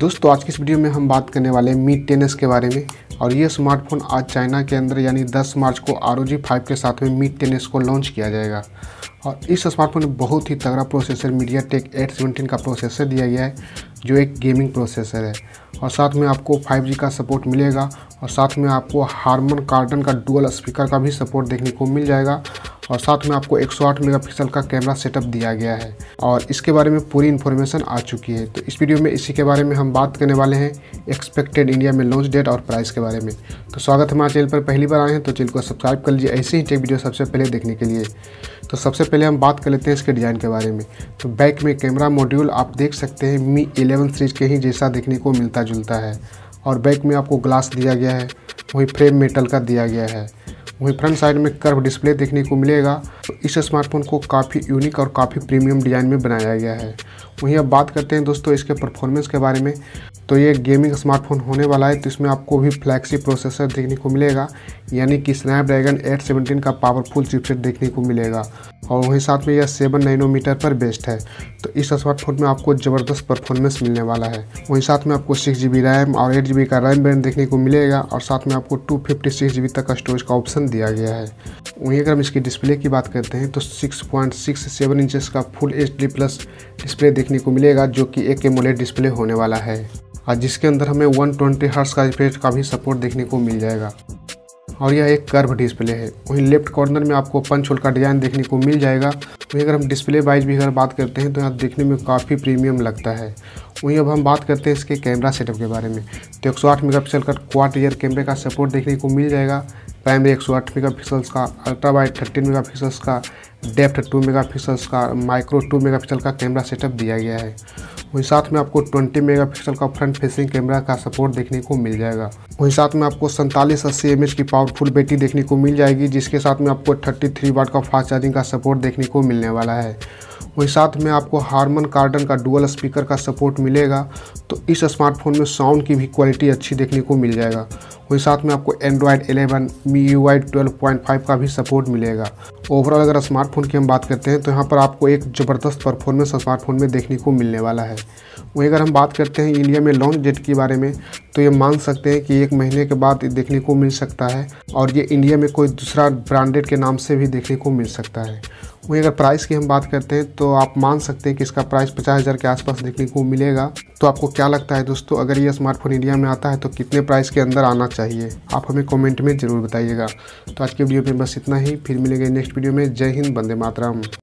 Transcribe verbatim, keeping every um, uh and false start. दोस्तों आज की इस वीडियो में हम बात करने वाले हैं मी टेन एस के बारे में। और ये स्मार्टफोन आज चाइना के अंदर यानी दस मार्च को आर ओ जी फाइव के साथ में मी टेन एस को लॉन्च किया जाएगा। और इस स्मार्टफोन में बहुत ही तगड़ा प्रोसेसर मीडियाटेक एट सेवनटीन का प्रोसेसर दिया गया है जो एक गेमिंग प्रोसेसर है। और साथ में आपको फाइव जी का सपोर्ट मिलेगा और साथ में आपको हार्मन कार्डन का डुअल स्पीकर का भी सपोर्ट देखने को मिल जाएगा। और साथ में आपको एक सौ आठ मेगापिक्सल का कैमरा सेटअप दिया गया है और इसके बारे में पूरी इन्फॉर्मेशन आ चुकी है। तो इस वीडियो में इसी के बारे में हम बात करने वाले हैं, एक्सपेक्टेड इंडिया में लॉन्च डेट और प्राइस के बारे में। तो स्वागत है हमारे चैनल पर, पहली बार आए हैं तो चैनल को सब्सक्राइब कर लीजिए ऐसे ही टेक वीडियो सबसे पहले देखने के लिए। तो सबसे पहले हम बात कर लेते हैं इसके डिज़ाइन के बारे में। तो बैक में कैमरा मॉड्यूल आप देख सकते हैं मी इलेवन सीरीज के ही जैसा देखने को मिलता जुलता है। और बैक में आपको ग्लास दिया गया है, वहीं फ्रेम मेटल का दिया गया है। वहीं फ्रंट साइड में कर्व डिस्प्ले देखने को मिलेगा। तो इस स्मार्टफोन को काफ़ी यूनिक और काफ़ी प्रीमियम डिज़ाइन में बनाया गया है। वहीं अब बात करते हैं दोस्तों इसके परफॉर्मेंस के बारे में। तो ये गेमिंग स्मार्टफोन होने वाला है, तो इसमें आपको भी फ्लैगशिप प्रोसेसर देखने को मिलेगा यानी कि स्नैपड्रैगन एट सेवनटीन का पावरफुल चिपसेट देखने को मिलेगा। और वहीं साथ में यह सेवन नैनोमीटर पर बेस्ड है। तो इस स्मार्टफोन में आपको ज़बरदस्त परफॉर्मेंस मिलने वाला है। वहीं साथ में आपको सिक्स जी बी रैम और एट जी बी का रैम बैंड देखने को मिलेगा और साथ में आपको two fifty six G B तक का स्टोरेज का ऑप्शन दिया गया है। वहीं अगर हम इसकी डिस्प्ले की बात करते हैं तो six point six seven inches का full H D plus display देखने को मिलेगा जो कि एक एमोलेड डिस्प्ले होने वाला है और जिसके अंदर हमें वन ट्वेंटी हर्ट्ज का रिफ्रेश का भी सपोर्ट देखने को मिल जाएगा। और यह एक कर्व डिस्प्ले है। वहीं लेफ्ट कॉर्नर में आपको पंच होल का डिज़ाइन देखने को मिल जाएगा। वहीं अगर हम डिस्प्ले वाइज भी अगर बात करते हैं तो यहाँ देखने में काफ़ी प्रीमियम लगता है। वहीं अब हम बात करते हैं इसके कैमरा सेटअप के बारे में। तो एक सौ आठ मेगा पिक्सल का क्वाड रियर कैमरे का सपोर्ट देखने को मिल जाएगा। प्राइमरी एक सौ आठ मेगा पिक्सल का, ultra wide thirteen mega pixel का, डेप्थ टू मेगा पिक्सल का, माइक्रो टू मेगा पिक्सल का कैमरा सेटअप दिया गया है। वहीं साथ में आपको ट्वेंटी मेगापिक्सल का फ्रंट फेसिंग कैमरा का सपोर्ट देखने को मिल जाएगा। वहीं साथ में आपको सैंतालीस अस्सी एम एच की पावरफुल बैटरी देखने को मिल जाएगी जिसके साथ में आपको थर्टी थ्री वाट का फास्ट चार्जिंग का सपोर्ट देखने को मिलने वाला है। वहीं साथ में आपको हार्मन कार्डन का डुअल स्पीकर का सपोर्ट मिलेगा। तो इस स्मार्टफोन में साउंड की भी क्वालिटी अच्छी देखने को मिल जाएगा। वहीं साथ में आपको android eleven M I U I twelve point five का भी सपोर्ट मिलेगा। ओवरऑल अगर स्मार्टफोन की हम बात करते हैं तो यहाँ पर आपको एक ज़बरदस्त परफॉर्मेंस स्मार्टफोन में देखने को मिलने वाला है। वहीं अगर हम बात करते हैं इंडिया में लॉन्च डेट के बारे में तो ये मान सकते हैं कि एक महीने के बाद देखने को मिल सकता है और ये इंडिया में कोई दूसरा ब्रांडेड के नाम से भी देखने को मिल सकता है। वहीं अगर प्राइस की हम बात करते हैं तो आप मान सकते हैं कि इसका प्राइस पचास हज़ार के आसपास देखने को मिलेगा। तो आपको क्या लगता है दोस्तों, अगर ये स्मार्टफोन इंडिया में आता है तो कितने प्राइस के अंदर आना चाहिए? आप हमें कमेंट में ज़रूर बताइएगा। तो आज के वीडियो में बस इतना ही, फिर मिलेंगे नेक्स्ट वीडियो में। जय हिंद, वंदे मातरम।